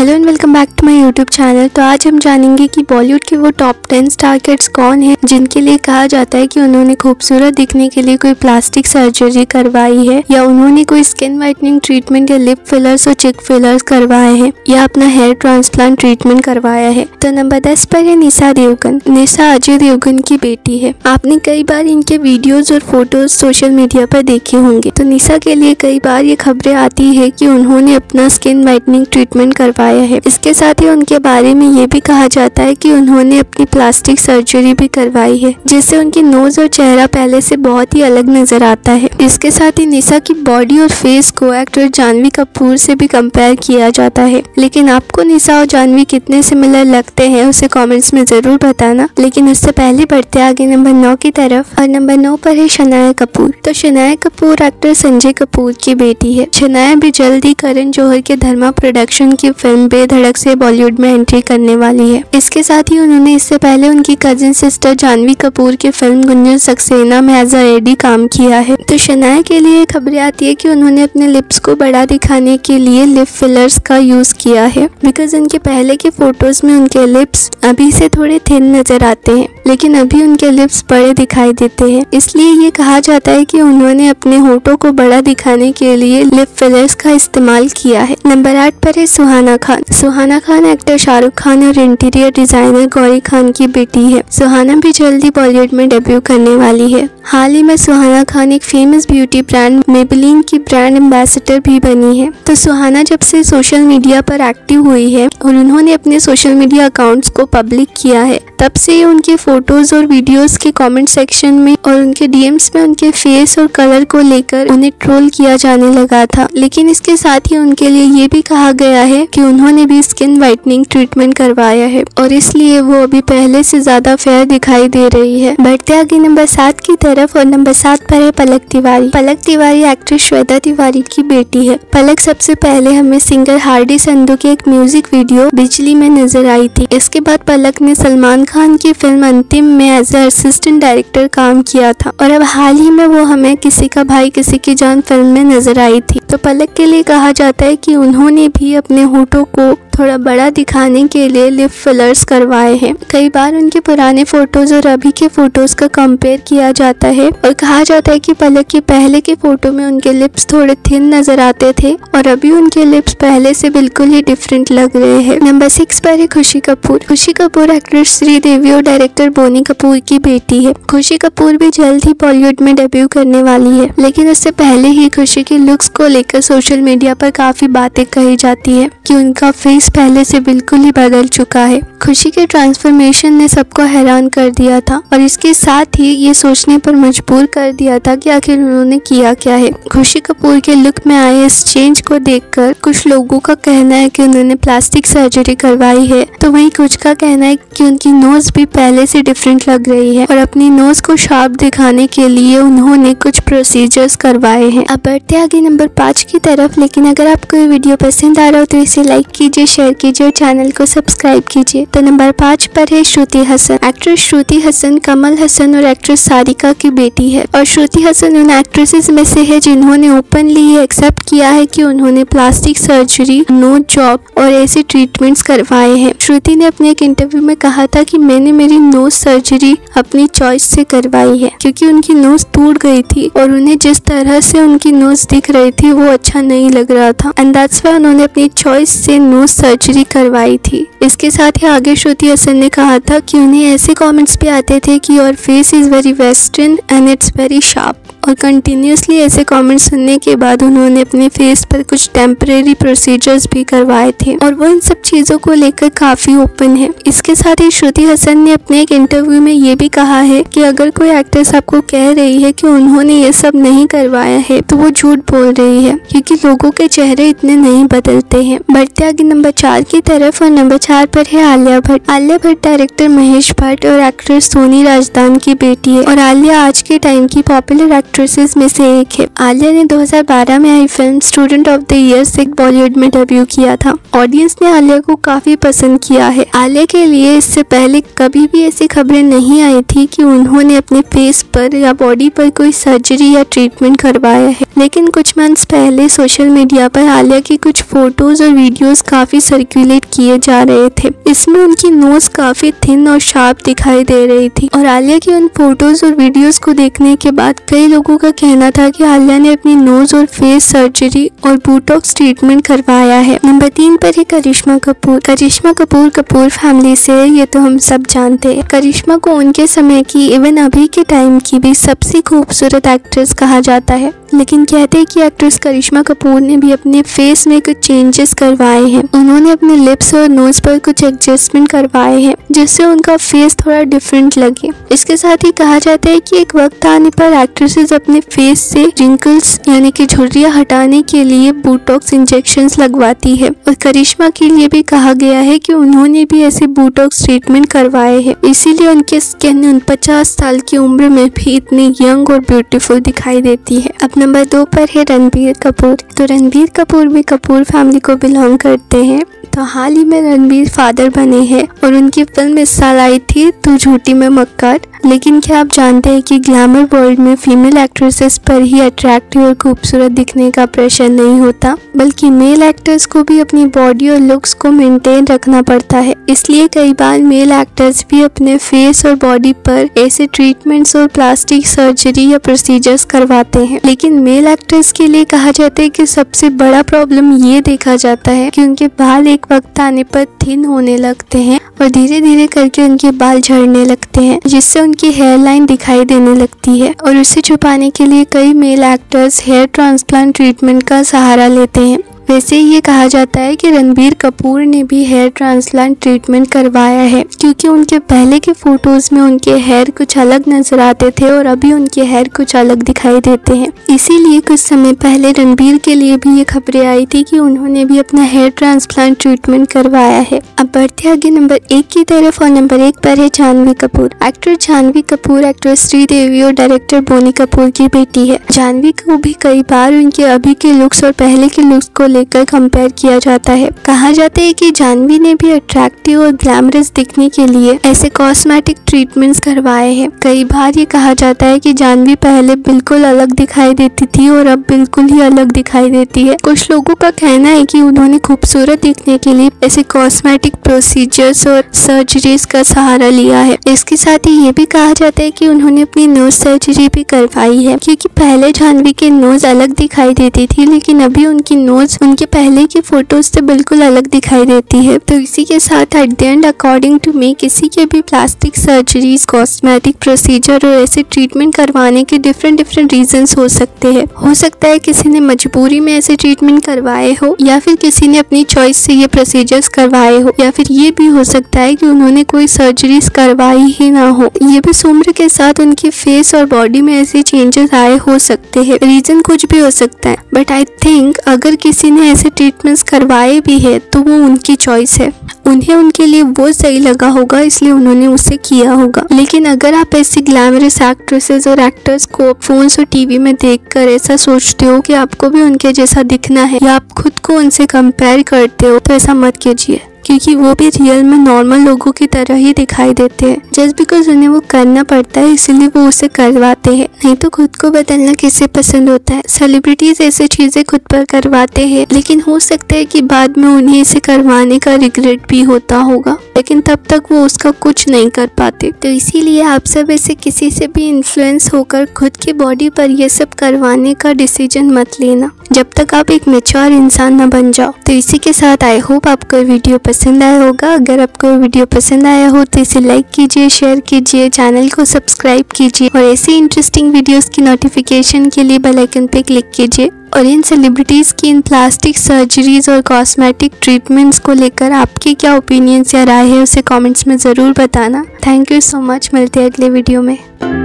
Hello and welcome back to my YouTube channel. तो आज हम जानेंगे कि बॉलीवुड के वो टॉप 10 स्टार किड्स कौन हैं जिनके लिए कहा जाता है कि उन्होंने खूबसूरत दिखने के लिए कोई प्लास्टिक सर्जरी करवाई है या उन्होंने कोई स्किन वाइटनिंग ट्रीटमेंट या लिप फिलर्स और चिक फिलर्स करवाए हैं या अपना हेयर ट्रांसप्लांट ट्रीटमेंट करवाया है। तो नंबर 10 पर है निशा देवगन। निशा अजय देवगन की बेटी है। आपने कई बार इनके वीडियोज और फोटोज सोशल मीडिया पर देखे होंगे। तो निशा के लिए कई बार ये खबरें आती है कि उन्होंने अपना स्किन वाइटनिंग ट्रीटमेंट करवाया है। इसके साथ ही उनके बारे में ये भी कहा जाता है कि उन्होंने अपनी प्लास्टिक सर्जरी भी करवाई है जिससे उनकी नोज और चेहरा पहले से बहुत ही अलग नजर आता है। इसके साथ ही निशा की बॉडी और फेस को एक्टर जाह्नवी कपूर से भी कंपेयर किया जाता है। लेकिन आपको निशा और जाह्नवी कितने सिमिलर लगते हैं उसे कमेंट्स में जरूर बताना। लेकिन उससे पहले बढ़ते आगे नंबर 9 की तरफ और नंबर 9 पर है शनाया कपूर। तो शनाया कपूर एक्टर संजय कपूर की बेटी है। शनाया भी जल्द ही करण जौहर के धर्मा प्रोडक्शन की फिल्म बेधड़क से बॉलीवुड में एंट्री करने वाली है। इसके साथ ही उन्होंने इससे पहले उनकी कजिन सिस्टर जाह्नवी कपूर की फिल्म गुंजन सक्सेना में एज अ रेडी काम किया है। तो शनाया के लिए खबरें आती है कि उन्होंने अपने लिप्स को बड़ा दिखाने के लिए लिप फिलर्स का यूज किया है बिकॉज उनके पहले के फोटोज में उनके लिप्स अभी से थोड़े थिन नजर आते हैं लेकिन अभी उनके लिप्स बड़े दिखाई देते हैं। इसलिए ये कहा जाता है कि उन्होंने अपने होठों को बड़ा दिखाने के लिए लिप फिलर्स का इस्तेमाल किया है। नंबर 8 पर है सुहाना खान। सुहाना खान एक्टर शाहरुख खान और इंटीरियर डिजाइनर गौरी खान की बेटी है। सुहाना भी जल्दी बॉलीवुड में डेब्यू करने वाली है। हाल ही में सुहाना खान एक फेमस ब्यूटी ब्रांड मेबेलिन की ब्रांड एम्बेसडर भी बनी है। तो सुहाना जब से सोशल मीडिया पर एक्टिव हुई है और उन्होंने अपने सोशल मीडिया अकाउंट्स को पब्लिक किया है तब से उनके फोटोज और वीडियोस के कमेंट सेक्शन में और उनके डीएम्स में उनके फेस और कलर को लेकर उन्हें ट्रोल किया जाने लगा था। लेकिन इसके साथ ही उनके लिए ये भी कहा गया है कि उन्होंने भी स्किन वाइटनिंग ट्रीटमेंट करवाया है और इसलिए वो अभी पहले से ज्यादा फेयर दिखाई दे रही है। बढ़ते आगे नंबर 7 की तरफ और नंबर 7 पर है पलक तिवारी। पलक तिवारी एक्ट्रेस श्वेता तिवारी की बेटी है। पलक सबसे पहले हमें सिंगर हार्डी संधू की एक म्यूजिक वीडियो बिजली में नजर आई थी। इसके बाद पलक ने सलमान खान की फिल्म अंतिम में एज असिस्टेंट डायरेक्टर काम किया था और अब हाल ही में वो हमें किसी का भाई किसी की जान फिल्म में नजर आई थी। तो पलक के लिए कहा जाता है कि उन्होंने भी अपने होठों को थोड़ा बड़ा दिखाने के लिए लिप फिलर्स करवाए हैं। कई बार उनके पुराने फोटोज और अभी के फोटोज का कंपेयर किया जाता है और कहा जाता है कि पलक के पहले के फोटो में उनके लिप्स थोड़े थिन नजर आते थे और अभी उनके लिप्स पहले से बिल्कुल ही डिफरेंट लग रहे हैं। नंबर 6 पर है खुशी कपूर। खुशी कपूर एक्ट्रेस श्रीदेवी और डायरेक्टर बोनी कपूर की बेटी है। खुशी कपूर भी जल्द ही बॉलीवुड में डेब्यू करने वाली है। लेकिन उससे पहले ही खुशी के लुक्स को लेकर सोशल मीडिया पर काफी बातें कही जाती है कि उनका फेस पहले से बिल्कुल ही बदल चुका है। खुशी के ट्रांसफॉर्मेशन ने सबको हैरान कर दिया था और इसके साथ ही ये सोचने पर मजबूर कर दिया था कि आखिर उन्होंने किया क्या है। खुशी कपूर के लुक में आए इस चेंज को देखकर कुछ लोगों का कहना है कि उन्होंने प्लास्टिक सर्जरी करवाई है तो वहीं कुछ का कहना है कि उनकी नोज भी पहले से डिफरेंट लग रही है और अपनी नोज को शार्प दिखाने के लिए उन्होंने कुछ प्रोसीजर्स करवाए हैं। अब बढ़ते आगे नंबर 5 की तरफ। लेकिन अगर आपको ये वीडियो पसंद आ रहा हो तो इसे लाइक कीजिए, शेयर कीजिए और चैनल को सब्सक्राइब कीजिए। तो नंबर 5 पर है श्रुति हसन। एक्ट्रेस श्रुति हसन कमल हसन और एक्ट्रेस सारिका की बेटी है और श्रुति हसन उन एक्ट्रेसेस में से है जिन्होंने ओपनली ये एक्सेप्ट किया है कि उन्होंने प्लास्टिक सर्जरी, नोज जॉब और ऐसे ट्रीटमेंट्स करवाए हैं। श्रुति ने अपने एक इंटरव्यू में कहा था कि मैंने मेरी नोज सर्जरी अपनी चॉइस से करवाई है क्योंकि उनकी नोज टूट गई थी और उन्हें जिस तरह से उनकी नोज दिख रही थी वो अच्छा नहीं लग रहा था। अंदाज़ में उन्होंने अपनी चॉइस से नोज सर्जरी करवाई थी। इसके साथ ही आगे श्रुति हसन ने कहा था कि उन्हें ऐसे कमेंट्स भी आते थे कि your face is very western and it's very sharp और कंटिन्यूसली ऐसे कमेंट्स सुनने के बाद उन्होंने अपने फेस पर कुछ टेम्परेरी प्रोसीजर्स भी करवाए थे और वो इन सब चीजों को लेकर काफी ओपन है। इसके साथ ही श्रुति हसन ने अपने एक इंटरव्यू में ये भी कहा है कि अगर कोई एक्ट्रेस आपको कह रही है कि उन्होंने ये सब नहीं करवाया है तो वो झूठ बोल रही है क्योंकि लोगों के चेहरे इतने नहीं बदलते हैं। बढ़ते आगे नंबर 4 की तरफ और नंबर 4 पर है आलिया भट्ट। आलिया भट्ट डायरेक्टर महेश भट्ट और एक्ट्रेस सोनी राजदान की बेटी है और आलिया आज के टाइम की पॉपुलर एक्ट्रेसेस में से एक है। आलिया ने 2012 में आई film student of the year से बॉलीवुड में डेब्यू किया था। ऑडियंस ने आलिया को काफी पसंद किया है। आलिया के लिए इससे पहले कभी भी ऐसी खबरें नहीं आई थी कि उन्होंने अपने फेस पर या बॉडी पर कोई सर्जरी या ट्रीटमेंट करवाया है, लेकिन कुछ मंथ्स पहले सोशल मीडिया पर आलिया की कुछ फोटोज और वीडियोज काफी सर्कुलेट किए जा रहे थे। इसमें उनकी नोज काफी थिन और शार्प दिखाई दे रही थी और आलिया की उन फोटोज और वीडियोज को देखने के बाद कई लोगों का कहना था कि आलिया ने अपनी नोज और फेस सर्जरी और बोटॉक्स ट्रीटमेंट करवाया है। नंबर 3 पर है करिश्मा कपूर। करिश्मा कपूर कपूर फैमिली से ये तो हम सब जानते हैं। करिश्मा को उनके समय की इवन अभी के टाइम की भी सबसे खूबसूरत एक्ट्रेस कहा जाता है, लेकिन कहते हैं कि एक्ट्रेस करिश्मा कपूर ने भी अपने फेस में कुछ चेंजेस करवाए हैं। उन्होंने अपने लिप्स और नोज पर कुछ एडजस्टमेंट करवाए हैं जिससे उनका फेस थोड़ा डिफरेंट लगे। इसके साथ ही कहा जाता है कि एक वक्त आने पर एक्ट्रेसेस अपने फेस से रिंकल्स यानी कि झुर्रियां हटाने के लिए बोटॉक्स इंजेक्शंस लगवाती है और करिश्मा के लिए भी कहा गया है कि उन्होंने भी ऐसे बोटॉक्स ट्रीटमेंट करवाए हैं, इसीलिए उनकी स्किन 50 साल की उम्र में भी इतनी यंग और ब्यूटीफुल दिखाई देती है। अब नंबर 2 पर है रणबीर कपूर। तो रणबीर कपूर भी कपूर फैमिली को बिलोंग करते हैं। तो हाल ही में रणबीर फादर बने हैं और उनकी फिल्म इस साल आई थी तू झूठी मैं मक्कार। लेकिन क्या आप जानते हैं कि ग्लैमर वर्ल्ड में फीमेल एक्ट्रेसेस पर ही अट्रैक्टिव और खूबसूरत दिखने का प्रेशर नहीं होता, बल्कि मेल एक्टर्स को भी अपनी बॉडी और लुक्स को मेंटेन रखना पड़ता है। इसलिए कई बार मेल एक्टर्स भी अपने फेस और बॉडी पर ऐसे ट्रीटमेंट्स और प्लास्टिक सर्जरी या प्रोसीजर्स करवाते हैं। लेकिन मेल एक्टर्स के लिए कहा जाता है कि सबसे बड़ा प्रॉब्लम ये देखा जाता है कि उनके बाल एक वक्त आने पर थिन होने लगते हैं और धीरे धीरे करके उनके बाल झड़ने लगते हैं, जिससे उनकी हेयर लाइन दिखाई देने लगती है और उसे छुपाने के लिए कई male actors hair transplant treatment का सहारा लेते हैं। वैसे ये कहा जाता है कि रणबीर कपूर ने भी हेयर ट्रांसप्लांट ट्रीटमेंट करवाया है, क्योंकि उनके पहले के फोटोज में उनके हेयर कुछ अलग नजर आते थे और अभी उनके हेयर कुछ अलग दिखाई देते हैं। इसीलिए कुछ समय पहले रणबीर के लिए भी ये खबरें आई थी कि उन्होंने भी अपना हेयर ट्रांसप्लांट ट्रीटमेंट करवाया है। अब बढ़ते आगे नंबर 1 की तरफ और नंबर 1 पर है जाह्नवी कपूर। एक्टर जाह्नवी कपूर एक्ट्रेस श्रीदेवी और डायरेक्टर बोनी कपूर की बेटी है। जाह्नवी को भी कई बार उनके अभी के लुक्स और पहले के लुक्स को लेकर कंपेयर किया जाता है। कहा जाता है कि जाह्नवी ने भी अट्रैक्टिव और ग्लैमरस दिखने के लिए ऐसे कॉस्मेटिक ट्रीटमेंट्स करवाए हैं। कई बार ये कहा जाता है कि जाह्नवी पहले बिल्कुल अलग दिखाई देती थी और अब बिल्कुल ही अलग दिखाई देती है। कुछ लोगों का कहना है कि उन्होंने खूबसूरत दिखने के लिए ऐसे कॉस्मेटिक प्रोसीजर्स और सर्जरीज का सहारा लिया है। इसके साथ ही ये भी कहा जाता है कि उन्होंने अपनी नोज सर्जरी भी करवाई है, क्योंकि पहले जाह्नवी की नोज अलग दिखाई देती थी लेकिन अभी उनकी नोज उनके पहले की फोटोज से बिल्कुल अलग दिखाई देती है। तो इसी के साथ at the end according to me किसी के भी प्लास्टिक सर्जरीज, कॉस्मेटिक प्रोसीजर और ऐसे ट्रीटमेंट करवाने के डिफरेंट रीजंस हो सकते हैं। हो सकता है किसी ने मजबूरी में ऐसे ट्रीटमेंट करवाए हो या फिर किसी ने अपनी चॉइस से ये प्रोसीजर्स करवाए हो, या फिर ये भी हो सकता है कि उन्होंने कोई सर्जरीज करवाई ही ना हो। ये भी उम्र के साथ उनके फेस और बॉडी में ऐसे चेंजेस आए हो सकते हैं। रीजन कुछ भी हो सकता है, बट आई थिंक अगर किसी ने ऐसे ट्रीटमेंट्स करवाए भी है तो वो उनकी चॉइस है, उन्हें उनके लिए वो सही लगा होगा इसलिए उन्होंने उसे किया होगा। लेकिन अगर आप ऐसी ग्लैमरस एक्ट्रेसेस और एक्टर्स को फोन और टीवी में देखकर ऐसा सोचते हो कि आपको भी उनके जैसा दिखना है या आप खुद को उनसे कंपेयर करते हो, तो ऐसा मत कीजिए, क्योंकि वो भी रियल में नॉर्मल लोगों की तरह ही दिखाई देते हैं। जस्ट बिकॉज उन्हें वो करना पड़ता है इसीलिए वो उसे करवाते हैं, नहीं तो खुद को बदलना किसे पसंद होता है। सेलिब्रिटीज ऐसे चीजें खुद पर करवाते हैं, लेकिन हो सकता है कि बाद में उन्हें इसे करवाने का रिग्रेट भी होता होगा, लेकिन तब तक वो उसका कुछ नहीं कर पाते। तो इसीलिए आप सब ऐसे किसी से भी इन्फ्लुएंस होकर खुद की बॉडी पर यह सब करवाने का डिसीजन मत लेना, जब तक आप एक मैच्योर इंसान न बन जाओ। तो इसी के साथ आई होप आपको वीडियो पसंद आया होगा। अगर आपको वीडियो पसंद आया हो तो इसे लाइक कीजिए, शेयर कीजिए, चैनल को सब्सक्राइब कीजिए और ऐसे इंटरेस्टिंग वीडियोस की नोटिफिकेशन के लिए बेल आइकन पे क्लिक कीजिए। और इन सेलिब्रिटीज़ की इन प्लास्टिक सर्जरीज और कॉस्मेटिक ट्रीटमेंट्स को लेकर आपके क्या ओपिनियंस या राय है उसे कॉमेंट्स में ज़रूर बताना। थैंक यू सो मच, मिलते हैं अगले वीडियो में।